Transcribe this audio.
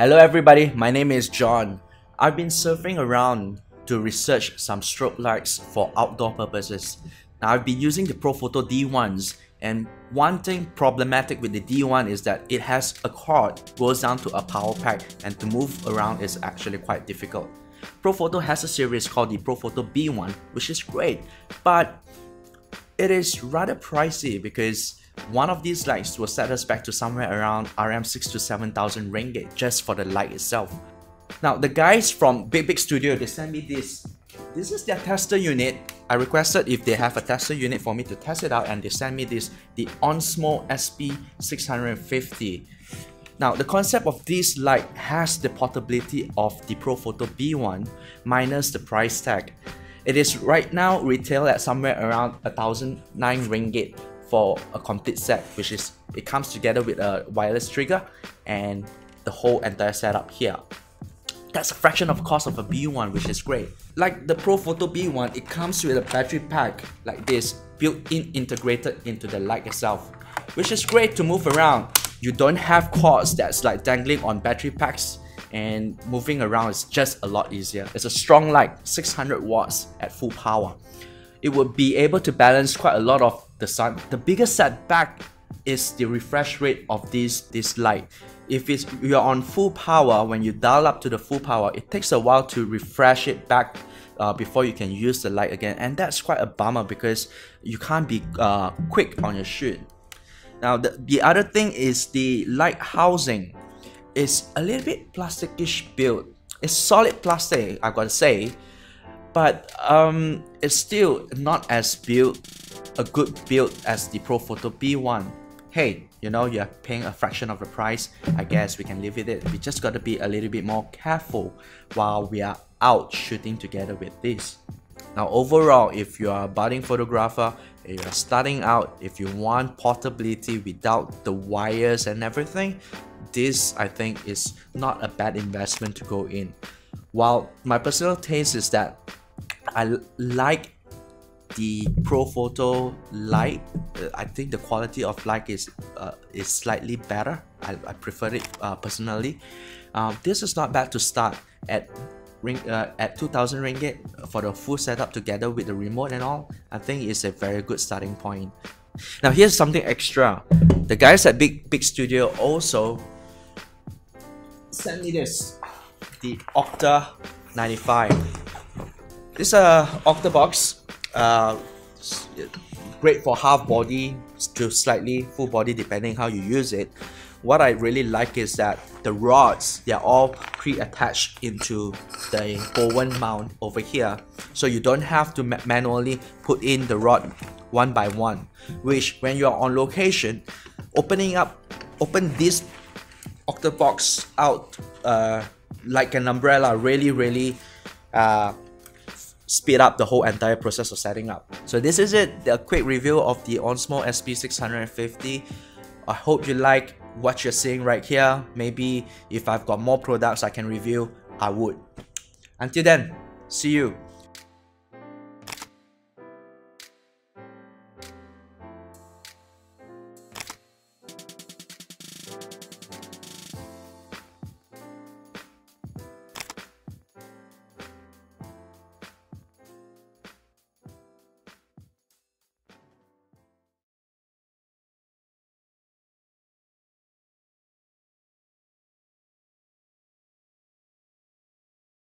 Hello everybody, my name is John. I've been surfing around to research some strobe lights for outdoor purposes. Now, I've been using the Profoto D1s, and one thing problematic with the D1 is that it has a cord, goes down to a power pack, and to move around is actually quite difficult. Profoto has a series called the Profoto B1, which is great, but it is rather pricey because one of these lights will set us back to somewhere around RM6 to 7,000 ringgit just for the light itself. Now, the guys from Big Studio, they sent me this. This is their tester unit. I requested if they have a tester unit for me to test it out, and they sent me this, the Onsmo SP650. Now, the concept of this light has the portability of the Profoto B1 minus the price tag. It is right now retailed at somewhere around 1,009 ringgit. For a complete set, which is, it comes together with a wireless trigger and the whole entire setup here. That's a fraction of the cost of a B1, which is great. Like the Profoto B1, it comes with a battery pack like this, built-in integrated into the light itself, which is great to move around. You don't have cords that's like dangling on battery packs, and moving around is just a lot easier. It's a strong light, 600 watts at full power. It would be able to balance quite a lot of the sun. The biggest setback is the refresh rate of this light. If you're on full power, when you dial up to the full power, it takes a while to refresh it back before you can use the light again. And that's quite a bummer because you can't be quick on your shoot. Now, the other thing is the light housing. It's a little bit plasticish built. It's solid plastic, I've got to say. But it's still not as a good build as the Profoto B1. Hey, you know, you're paying a fraction of the price. I guess we can live with it. We just got to be a little bit more careful while we are out shooting together with this. Now, overall, if you are a budding photographer, if you're starting out, if you want portability without the wires and everything, this, I think, is not a bad investment to go in. While my personal taste is that I like the Profoto light, I think the quality of light is slightly better. I prefer it personally. This is not bad to start at 2,000 ringgit for the full setup together with the remote and all. I think it's a very good starting point. Now, here's something extra. The guys at Big Studio also sent me this, the Octa 95. This is a Octa box. Great for half body to slightly full body depending how you use it. What I really like is that the rods, they're all pre-attached into the Bowen mount over here, so you don't have to manually put in the rod one by one, which when you're on location, open this Octa box out like an umbrella really speed up the whole entire process of setting up. So this is it, a quick review of the Onsmo SP650. I hope you like what you're seeing right here. Maybe if I've got more products I can review, I would. Until then, see you.